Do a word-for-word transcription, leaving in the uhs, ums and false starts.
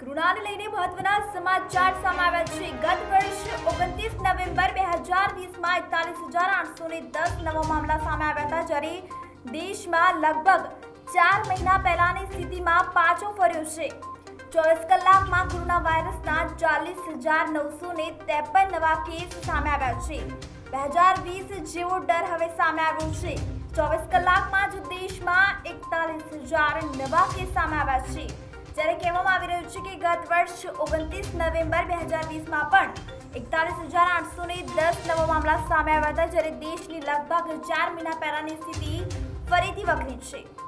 કોરોનાને લઈને મહત્વના સમાચાર સામે આવ્યા છે। ગત વર્ષ ઓગણત્રીસ નવેમ્બર બે હજાર વીસ માં એકતાલીસ હજાર આઠસો દસ નવા મામલા સામે આવ્યા હતા, જ્યારે દેશમાં લગભગ ચાર મહિના પહેલાની સ્થિતિમાં પાછો ફર્યો છે। ચોવીસ કલાકમાં કોરોના વાયરસના ચાલીસ હજાર નવસો ત્રેપન નવા કેસ સામે આવ્યા છે। બે હજાર વીસ જેવો ડર હવે સામે આવ્યો છે। ચોવીસ કલાકમાં જ દેશમાં એકતાલીસ હજાર નવા કેસ સામે આવ્યા છે, જ્યારે કહેવામાં આવી રહ્યું છે કે ગત વર્ષ ઓગણત્રીસ નવેમ્બર બે હજાર વીસ માં પણ એકતાલીસ હજાર આઠસો દસ નવા મામલા સામે આવ્યા હતા, જ્યારે દેશની લગભગ ચાર મહિના પહેલાની સ્થિતિ ફરીથી વકરી છે।